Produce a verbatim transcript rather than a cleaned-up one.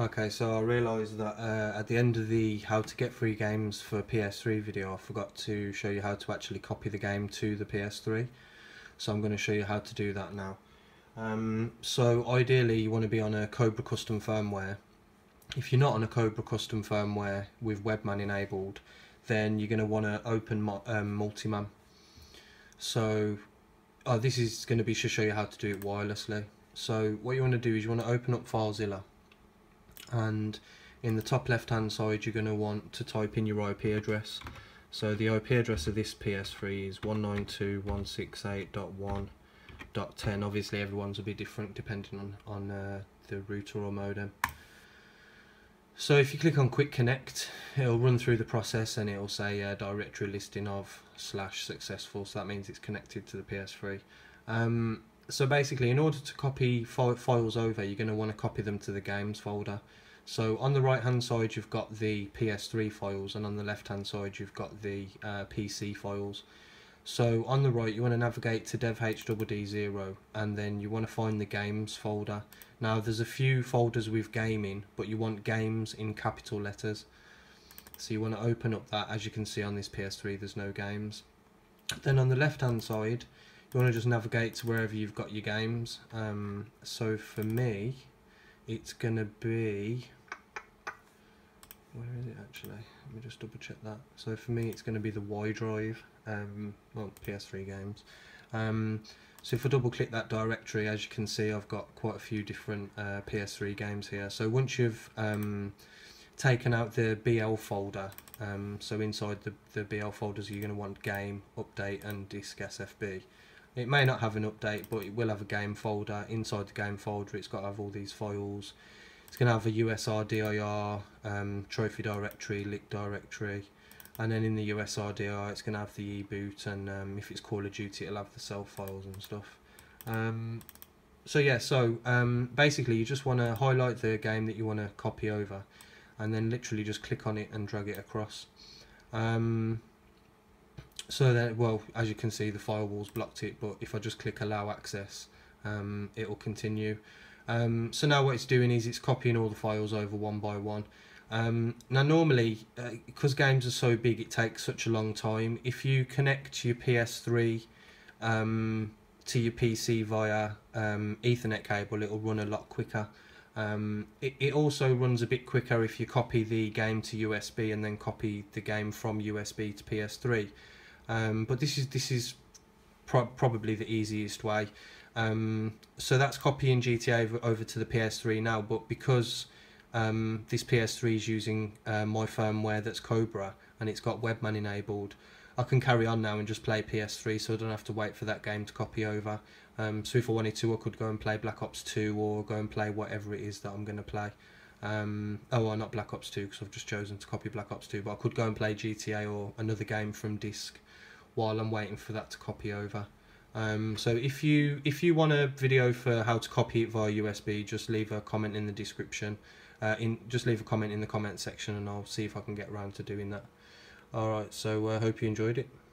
Okay, so I realised that uh, at the end of the how to get free games for P S three video, I forgot to show you how to actually copy the game to the P S three. So I'm going to show you how to do that now. Um, so ideally you want to be on a Cobra Custom Firmware. If you're not on a Cobra Custom Firmware with Webman enabled, then you're going to want to open um, MultiMan. So oh, this is going to be to show you how to do it wirelessly. So what you want to do is you want to open up FileZilla. And in the top left hand side you're going to want to type in your I P address. So the I P address of this P S three is one ninety-two dot one sixty-eight dot one dot ten. Obviously everyone's will be different depending on, on uh, the router or modem. So if you click on quick connect, it'll run through the process and it'll say uh, directory listing of slash successful, so that means it's connected to the P S three. Um, So basically, in order to copy files over, you're going to want to copy them to the games folder. So on the right hand side you've got the P S three files, and on the left hand side you've got the uh, P C files. So on the right you want to navigate to dev H D D zero, and then you want to find the games folder. Now there's a few folders with gaming, but you want games in capital letters. So you want to open up that. As you can see on this P S three there's no games. Then on the left hand side you want to just navigate to wherever you've got your games. Um, so for me, it's going to be, where is it actually? Let me just double check that. So for me, it's going to be the Y drive, um, well, P S three games. Um, so if I double click that directory, as you can see, I've got quite a few different uh, P S three games here. So once you've um, taken out the B L folder, um, so inside the, the B L folders, you're going to want game, update, and disk S F B. It may not have an update, but it will have a game folder. Inside the game folder it's got to have all these files. It's going to have a U S R D I R, um, trophy directory, lick directory, and then in the U S R D I R it's going to have the eBoot, and um, if it's Call of Duty it'll have the cell files and stuff. Um, so yeah, so um, basically you just want to highlight the game that you want to copy over, and then literally just click on it and drag it across. Um, So then, well, as you can see, the firewall's blocked it, but if I just click allow access, um, it will continue. Um, so now what it's doing is it's copying all the files over one by one. Um, now normally, uh, because games are so big, it takes such a long time. If you connect your P S three um, to your P C via um, Ethernet cable, it'll run a lot quicker. Um, it, it also runs a bit quicker if you copy the game to U S B and then copy the game from U S B to P S three. Um, but this is this is pro probably the easiest way. Um, so that's copying G T A over, over to the P S three now, but because um, this P S three is using uh, my firmware that's Cobra and it's got Webman enabled, I can carry on now and just play P S three, so I don't have to wait for that game to copy over. Um, so if I wanted to, I could go and play Black Ops two or go and play whatever it is that I'm going to play. Um, oh, well, not Black Ops two, because I've just chosen to copy Black Ops two, but I could go and play G T A or another game from disk while I'm waiting for that to copy over. Um, so if you if you want a video for how to copy it via U S B, just leave a comment in the description. Uh, in just leave a comment in the comment section, and I'll see if I can get around to doing that. All right, so I uh, hope you enjoyed it.